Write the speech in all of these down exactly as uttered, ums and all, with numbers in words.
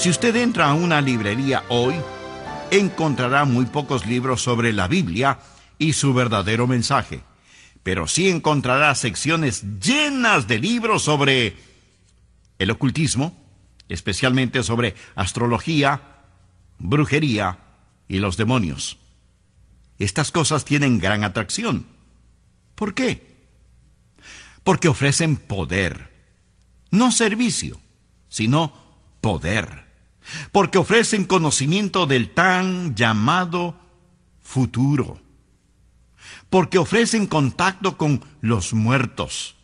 Si usted entra a una librería hoy, encontrará muy pocos libros sobre la Biblia y su verdadero mensaje, pero sí encontrará secciones llenas de libros sobre el ocultismo, especialmente sobre astrología, brujería y los demonios. Estas cosas tienen gran atracción. ¿Por qué? Porque ofrecen poder, no servicio, sino poder. Porque ofrecen conocimiento del tan llamado futuro. Porque ofrecen contacto con los muertos.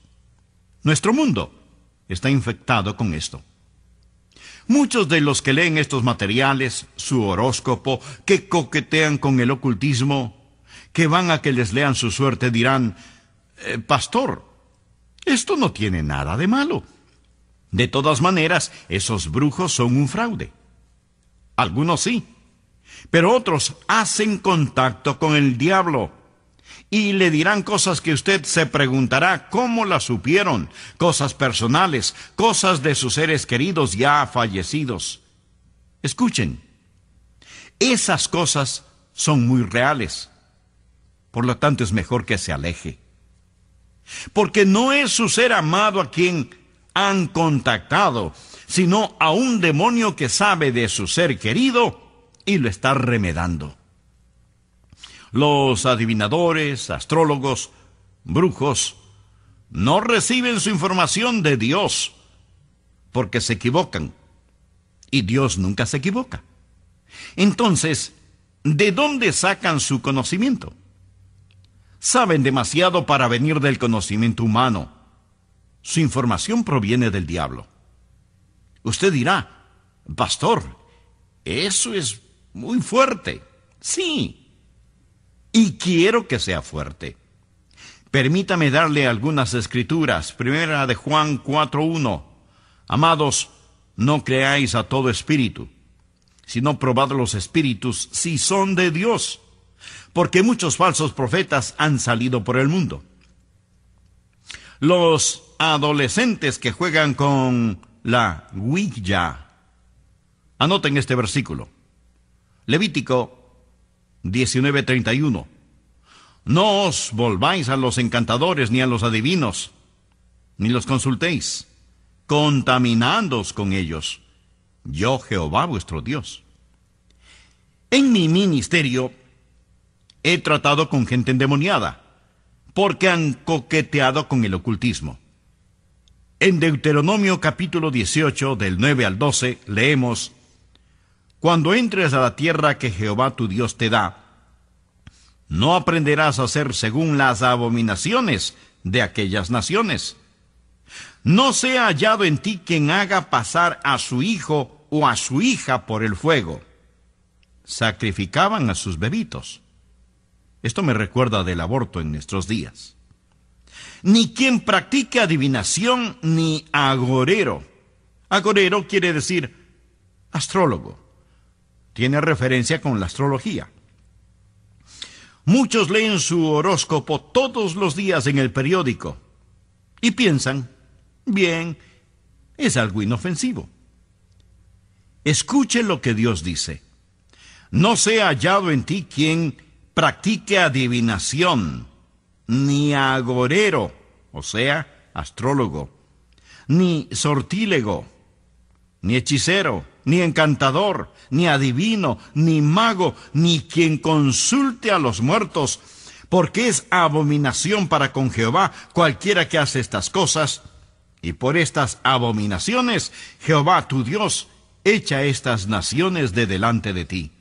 Nuestro mundo está infectado con esto. Muchos de los que leen estos materiales, su horóscopo, que coquetean con el ocultismo, que van a que les lean su suerte, dirán, eh, pastor, esto no tiene nada de malo. De todas maneras, esos brujos son un fraude. Algunos sí, pero otros hacen contacto con el diablo y le dirán cosas que usted se preguntará cómo las supieron, cosas personales, cosas de sus seres queridos ya fallecidos. Escuchen, esas cosas son muy reales. Por lo tanto, es mejor que se aleje. Porque no es su ser amado a quien han contactado, sino a un demonio que sabe de su ser querido y lo está remedando. Los adivinadores, astrólogos, brujos, no reciben su información de Dios porque se equivocan. Y Dios nunca se equivoca. Entonces, ¿de dónde sacan su conocimiento? Saben demasiado para venir del conocimiento humano. Su información proviene del diablo. Usted dirá, pastor, eso es muy fuerte. Sí. Y quiero que sea fuerte. Permítame darle algunas escrituras. Primera de Juan cuatro uno. Amados, no creáis a todo espíritu, sino probad los espíritus si son de Dios, porque muchos falsos profetas han salido por el mundo. Los adolescentes que juegan con la Ouija. Anoten este versículo. Levítico diecinueve treinta y uno. No os volváis a los encantadores ni a los adivinos, ni los consultéis, contaminándoos con ellos. Yo, Jehová, vuestro Dios. En mi ministerio he tratado con gente endemoniada, porque han coqueteado con el ocultismo. En Deuteronomio capítulo dieciocho, del nueve al doce, leemos: cuando entres a la tierra que Jehová tu Dios te da, no aprenderás a hacer según las abominaciones de aquellas naciones. No sea hallado en ti quien haga pasar a su hijo o a su hija por el fuego. Sacrificaban a sus bebitos. Esto me recuerda del aborto en nuestros días. Ni quien practique adivinación ni agorero. Agorero quiere decir astrólogo. Tiene referencia con la astrología. Muchos leen su horóscopo todos los días en el periódico y piensan, bien, es algo inofensivo. Escuche lo que Dios dice. No sea hallado en ti quien practique adivinación, ni agorero, o sea, astrólogo, ni sortílego, ni hechicero, ni encantador, ni adivino, ni mago, ni quien consulte a los muertos, porque es abominación para con Jehová cualquiera que hace estas cosas, y por estas abominaciones Jehová tu Dios echa estas naciones de delante de ti.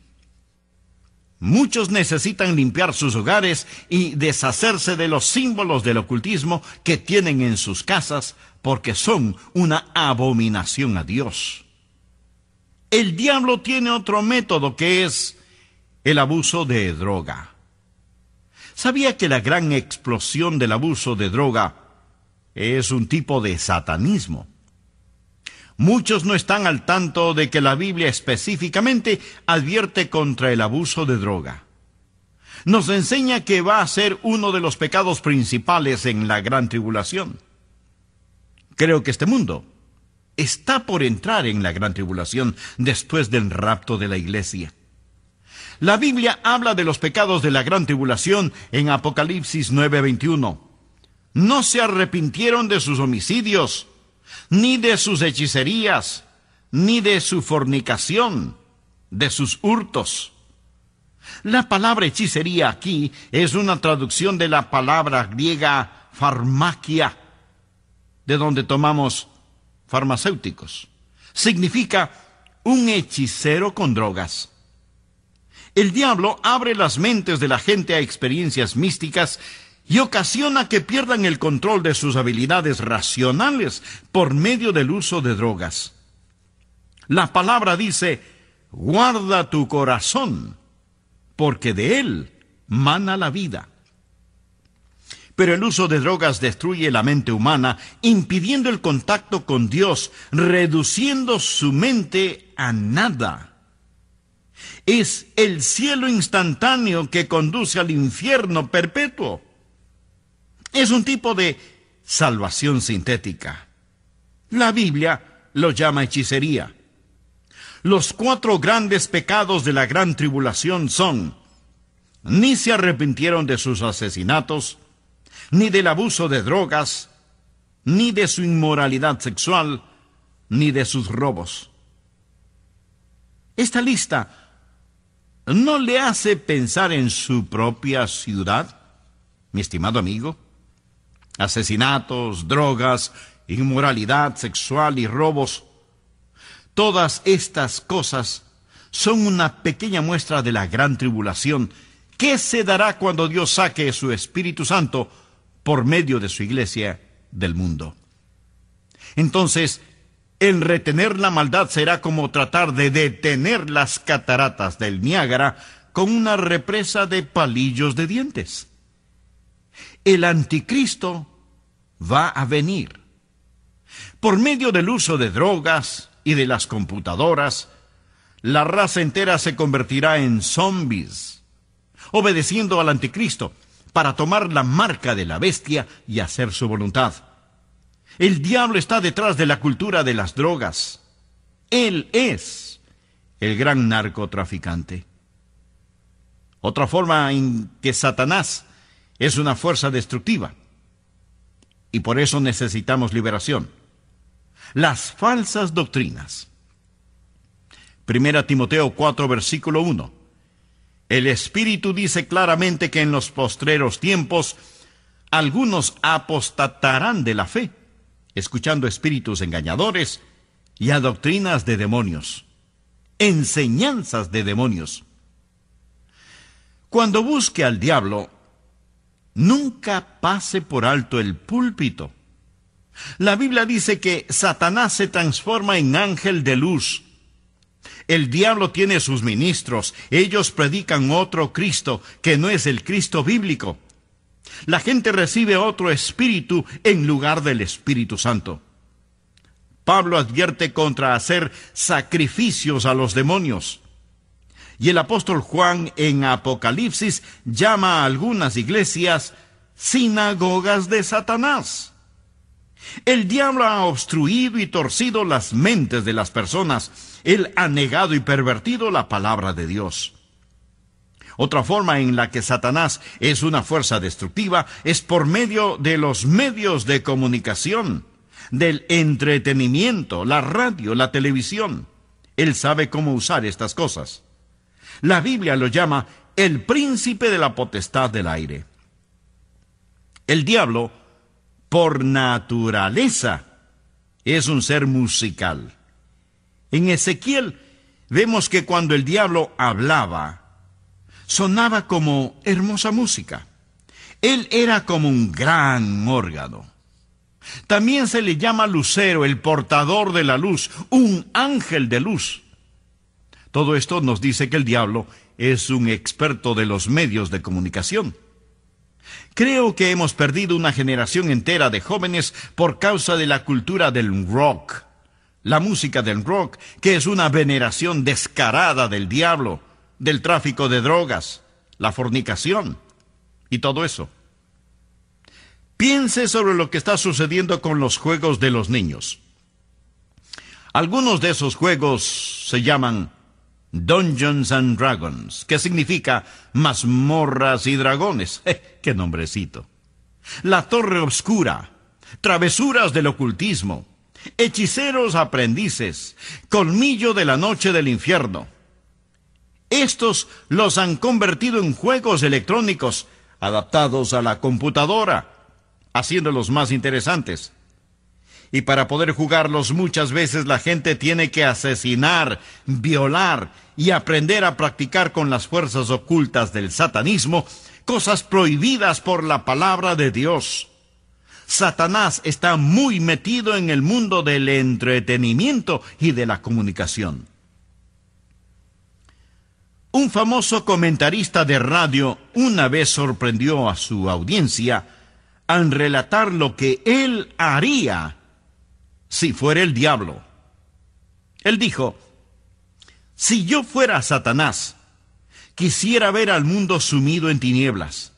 Muchos necesitan limpiar sus hogares y deshacerse de los símbolos del ocultismo que tienen en sus casas, porque son una abominación a Dios. El diablo tiene otro método, que es el abuso de droga. ¿Sabía que la gran explosión del abuso de droga es un tipo de satanismo? Muchos no están al tanto de que la Biblia específicamente advierte contra el abuso de droga. Nos enseña que va a ser uno de los pecados principales en la gran tribulación. Creo que este mundo está por entrar en la gran tribulación después del rapto de la iglesia. La Biblia habla de los pecados de la gran tribulación en Apocalipsis nueve veintiuno. No se arrepintieron de sus homicidios, ni de sus hechicerías, ni de su fornicación, de sus hurtos. La palabra hechicería aquí es una traducción de la palabra griega farmaquia, de donde tomamos farmacéuticos. Significa un hechicero con drogas. El diablo abre las mentes de la gente a experiencias místicas y ocasiona que pierdan el control de sus habilidades racionales por medio del uso de drogas. La palabra dice, guarda tu corazón, porque de él mana la vida. Pero el uso de drogas destruye la mente humana, impidiendo el contacto con Dios, reduciendo su mente a nada. Es el cielo instantáneo que conduce al infierno perpetuo. Es un tipo de salvación sintética. La Biblia lo llama hechicería. Los cuatro grandes pecados de la gran tribulación son: ni se arrepintieron de sus asesinatos, ni del abuso de drogas, ni de su inmoralidad sexual, ni de sus robos. Esta lista ¿no le hace pensar en su propia ciudad, mi estimado amigo? Asesinatos, drogas, inmoralidad sexual y robos. Todas estas cosas son una pequeña muestra de la gran tribulación que se dará cuando Dios saque su Espíritu Santo por medio de su iglesia del mundo. Entonces, el retener la maldad será como tratar de detener las cataratas del Niágara con una represa de palillos de dientes. El anticristo va a venir. Por medio del uso de drogas y de las computadoras, la raza entera se convertirá en zombies, obedeciendo al anticristo para tomar la marca de la bestia y hacer su voluntad. El diablo está detrás de la cultura de las drogas. Él es el gran narcotraficante. Otra forma en que Satanás es una fuerza destructiva. Y por eso necesitamos liberación. Las falsas doctrinas. Primera Timoteo cuatro, versículo uno. El Espíritu dice claramente que en los postreros tiempos algunos apostatarán de la fe, escuchando espíritus engañadores y a doctrinas de demonios, enseñanzas de demonios. Cuando busque al diablo, nunca pase por alto el púlpito. La Biblia dice que Satanás se transforma en ángel de luz. El diablo tiene sus ministros. Ellos predican otro Cristo, que no es el Cristo bíblico. La gente recibe otro espíritu en lugar del Espíritu Santo. Pablo advierte contra hacer sacrificios a los demonios. Y el apóstol Juan en Apocalipsis llama a algunas iglesias sinagogas de Satanás. El diablo ha obstruido y torcido las mentes de las personas. Él ha negado y pervertido la palabra de Dios. Otra forma en la que Satanás es una fuerza destructiva es por medio de los medios de comunicación, del entretenimiento, la radio, la televisión. Él sabe cómo usar estas cosas. La Biblia lo llama el príncipe de la potestad del aire. El diablo, por naturaleza, es un ser musical. En Ezequiel vemos que cuando el diablo hablaba, sonaba como hermosa música. Él era como un gran órgano. También se le llama lucero, el portador de la luz, un ángel de luz. Todo esto nos dice que el diablo es un experto de los medios de comunicación. Creo que hemos perdido una generación entera de jóvenes por causa de la cultura del rock. La música del rock, que es una veneración descarada del diablo, del tráfico de drogas, la fornicación y todo eso. Piense sobre lo que está sucediendo con los juegos de los niños. Algunos de esos juegos se llaman Dungeons and Dragons, que significa mazmorras y dragones. ¡Qué nombrecito! La Torre Oscura, Travesuras del Ocultismo, Hechiceros Aprendices, Colmillo de la Noche del Infierno. Estos los han convertido en juegos electrónicos adaptados a la computadora, haciéndolos más interesantes. Y para poder jugarlos muchas veces la gente tiene que asesinar, violar y aprender a practicar con las fuerzas ocultas del satanismo cosas prohibidas por la palabra de Dios. Satanás está muy metido en el mundo del entretenimiento y de la comunicación. Un famoso comentarista de radio una vez sorprendió a su audiencia al relatar lo que él haría si fuera el diablo. Él dijo: si yo fuera Satanás, quisiera ver al mundo sumido en tinieblas.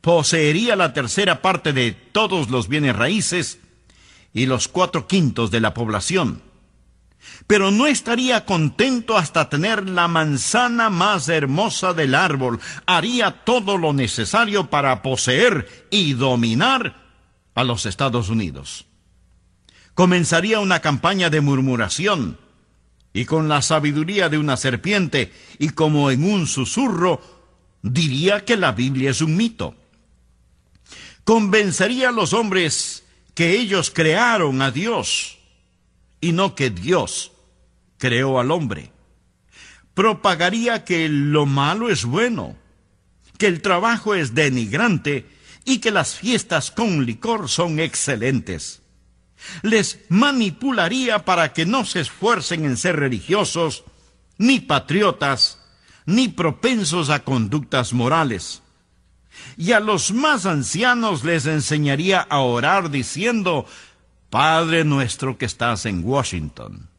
Poseería la tercera parte de todos los bienes raíces y los cuatro quintos de la población. Pero no estaría contento hasta tener la manzana más hermosa del árbol. Haría todo lo necesario para poseer y dominar a los Estados Unidos. Comenzaría una campaña de murmuración, y con la sabiduría de una serpiente y como en un susurro, diría que la Biblia es un mito. Convencería a los hombres que ellos crearon a Dios y no que Dios creó al hombre. Propagaría que lo malo es bueno, que el trabajo es denigrante y que las fiestas con licor son excelentes. Les manipularía para que no se esfuercen en ser religiosos, ni patriotas, ni propensos a conductas morales. Y a los más ancianos les enseñaría a orar diciendo: Padre nuestro que estás en Washington.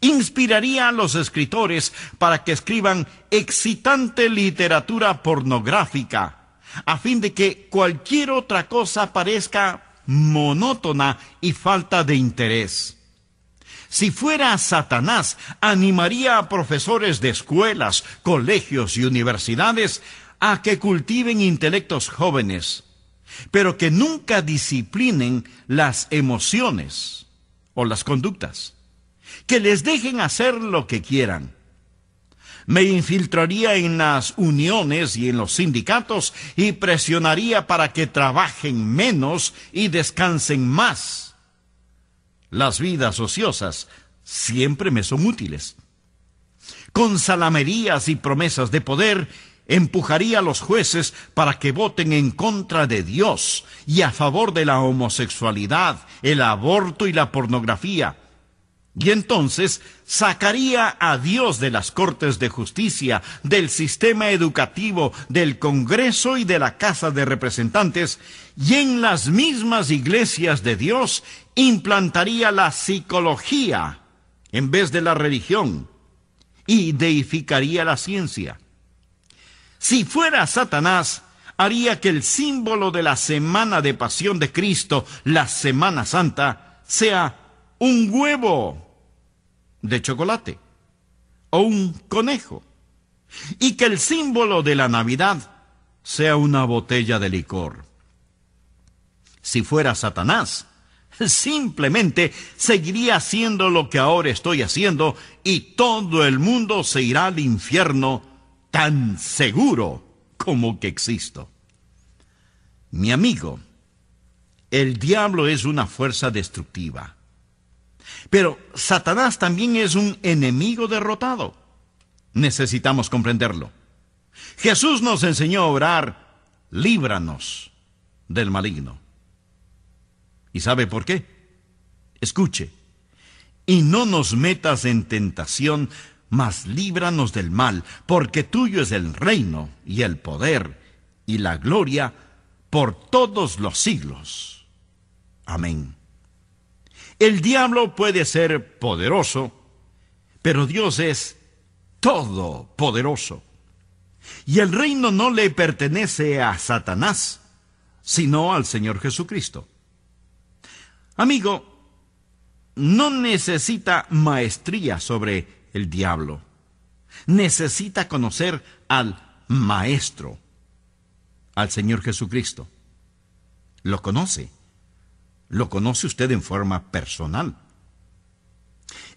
Inspiraría a los escritores para que escriban excitante literatura pornográfica, a fin de que cualquier otra cosa parezca monótona y falta de interés. Si fuera Satanás, animaría a profesores de escuelas, colegios y universidades a que cultiven intelectos jóvenes, pero que nunca disciplinen las emociones o las conductas, que les dejen hacer lo que quieran. Me infiltraría en las uniones y en los sindicatos y presionaría para que trabajen menos y descansen más. Las vidas ociosas siempre me son útiles. Con zalamerías y promesas de poder, empujaría a los jueces para que voten en contra de Dios y a favor de la homosexualidad, el aborto y la pornografía. Y entonces sacaría a Dios de las Cortes de Justicia, del sistema educativo, del Congreso y de la Casa de Representantes, y en las mismas iglesias de Dios implantaría la psicología en vez de la religión y deificaría la ciencia. Si fuera Satanás, haría que el símbolo de la Semana de Pasión de Cristo, la Semana Santa, sea un huevo de chocolate o un conejo, y que el símbolo de la Navidad sea una botella de licor. Si fuera Satanás, simplemente seguiría haciendo lo que ahora estoy haciendo y todo el mundo se irá al infierno tan seguro como que existo. Mi amigo, el diablo es una fuerza destructiva, pero Satanás también es un enemigo derrotado. Necesitamos comprenderlo. Jesús nos enseñó a orar: líbranos del maligno. ¿Y sabe por qué? Escuche: y no nos metas en tentación, mas líbranos del mal, porque tuyo es el reino y el poder y la gloria por todos los siglos. Amén. El diablo puede ser poderoso, pero Dios es todopoderoso. Y el reino no le pertenece a Satanás, sino al Señor Jesucristo. Amigo, no necesita maestría sobre el diablo. Necesita conocer al maestro, al Señor Jesucristo. Lo conoce. Lo conoce usted en forma personal.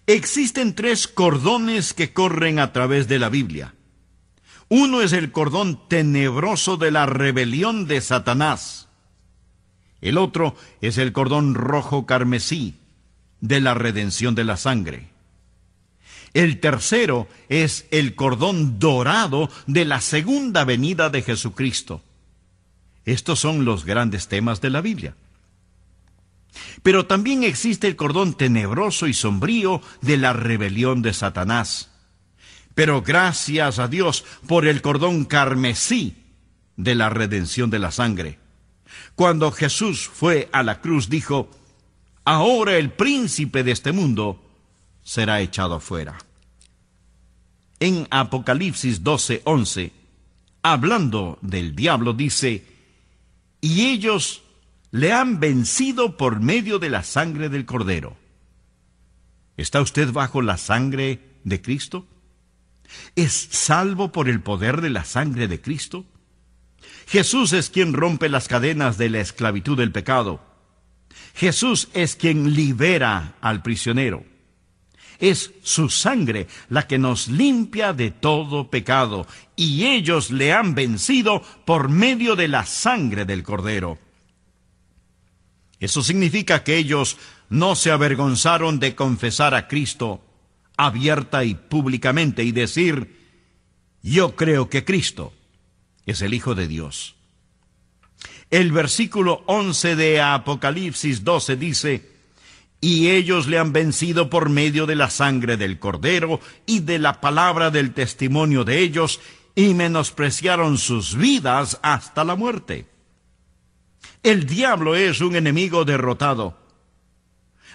Existen tres cordones que corren a través de la Biblia. Uno es el cordón tenebroso de la rebelión de Satanás. El otro es el cordón rojo carmesí de la redención de la sangre. El tercero es el cordón dorado de la segunda venida de Jesucristo. Estos son los grandes temas de la Biblia. Pero también existe el cordón tenebroso y sombrío de la rebelión de Satanás. Pero gracias a Dios por el cordón carmesí de la redención de la sangre. Cuando Jesús fue a la cruz dijo, ahora el príncipe de este mundo será echado fuera. En Apocalipsis doce once, hablando del diablo, dice, y ellos le han vencido por medio de la sangre del Cordero. ¿Está usted bajo la sangre de Cristo? ¿Es salvo por el poder de la sangre de Cristo? Jesús es quien rompe las cadenas de la esclavitud del pecado. Jesús es quien libera al prisionero. Es su sangre la que nos limpia de todo pecado, y ellos le han vencido por medio de la sangre del Cordero. Eso significa que ellos no se avergonzaron de confesar a Cristo abierta y públicamente y decir, yo creo que Cristo es el Hijo de Dios. El versículo once de Apocalipsis doce dice, y ellos le han vencido por medio de la sangre del Cordero y de la palabra del testimonio de ellos, y menospreciaron sus vidas hasta la muerte. El diablo es un enemigo derrotado.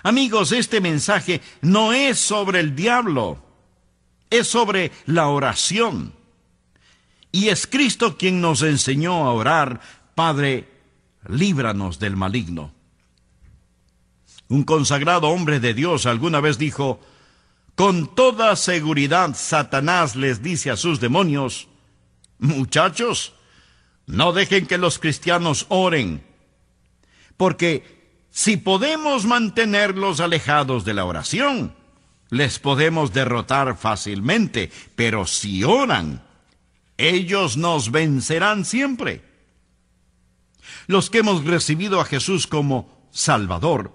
Amigos, este mensaje no es sobre el diablo, es sobre la oración. Y es Cristo quien nos enseñó a orar, Padre, líbranos del maligno. Un consagrado hombre de Dios alguna vez dijo, con toda seguridad Satanás les dice a sus demonios, muchachos, no dejen que los cristianos oren, porque si podemos mantenerlos alejados de la oración, les podemos derrotar fácilmente, pero si oran, ellos nos vencerán siempre. Los que hemos recibido a Jesús como Salvador,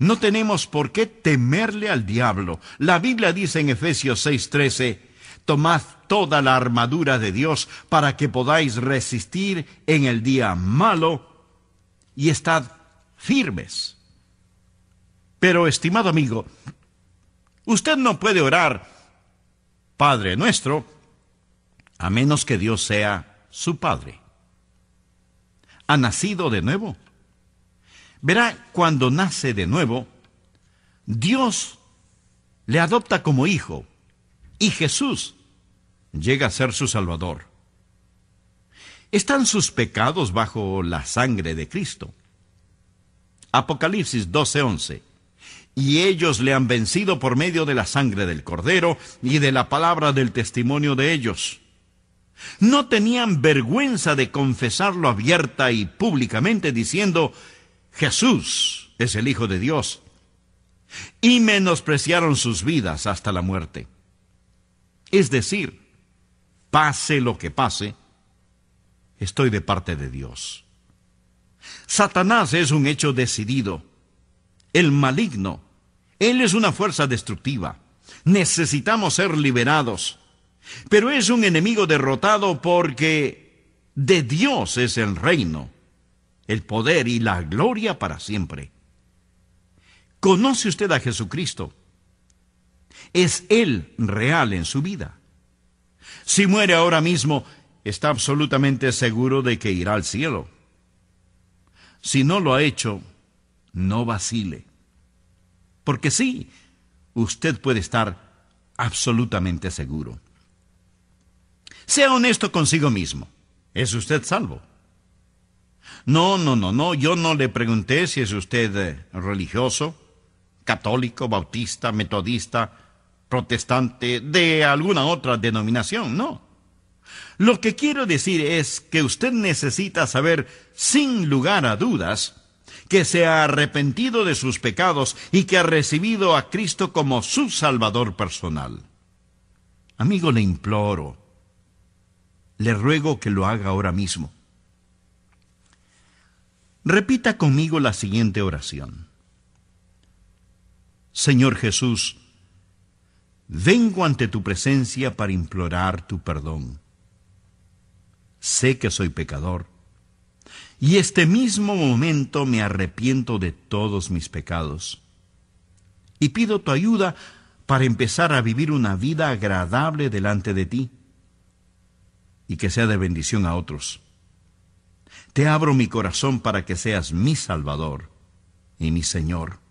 no tenemos por qué temerle al diablo. La Biblia dice en Efesios seis trece, tomad toda la armadura de Dios para que podáis resistir en el día malo y estad firmes. Pero, estimado amigo, usted no puede orar, Padre nuestro, a menos que Dios sea su Padre. ¿Ha nacido de nuevo? Verá, cuando nace de nuevo, Dios le adopta como hijo y Jesús llega a ser su Salvador. ¿Están sus pecados bajo la sangre de Cristo? Apocalipsis doce once. Y ellos le han vencido por medio de la sangre del Cordero y de la palabra del testimonio de ellos. No tenían vergüenza de confesarlo abierta y públicamente diciendo, Jesús es el Hijo de Dios, y menospreciaron sus vidas hasta la muerte. Es decir, pase lo que pase, estoy de parte de Dios. Satanás es un hecho decidido, el maligno, él es una fuerza destructiva, necesitamos ser liberados, pero es un enemigo derrotado porque de Dios es el reino, el poder y la gloria para siempre. ¿Conoce usted a Jesucristo? ¿Es Él real en su vida? Si muere ahora mismo, está absolutamente seguro de que irá al cielo. Si no lo ha hecho, no vacile. Porque sí, usted puede estar absolutamente seguro. Sea honesto consigo mismo. ¿Es usted salvo? No, no, no, no, yo no le pregunté si es usted religioso, católico, bautista, metodista, protestante, de alguna otra denominación, no. Lo que quiero decir es que usted necesita saber, sin lugar a dudas, que se ha arrepentido de sus pecados y que ha recibido a Cristo como su Salvador personal. Amigo, le imploro, le ruego que lo haga ahora mismo. Repita conmigo la siguiente oración. Señor Jesús, vengo ante tu presencia para implorar tu perdón. Sé que soy pecador, y este mismo momento me arrepiento de todos mis pecados. Y pido tu ayuda para empezar a vivir una vida agradable delante de ti, y que sea de bendición a otros. Te abro mi corazón para que seas mi Salvador y mi Señor.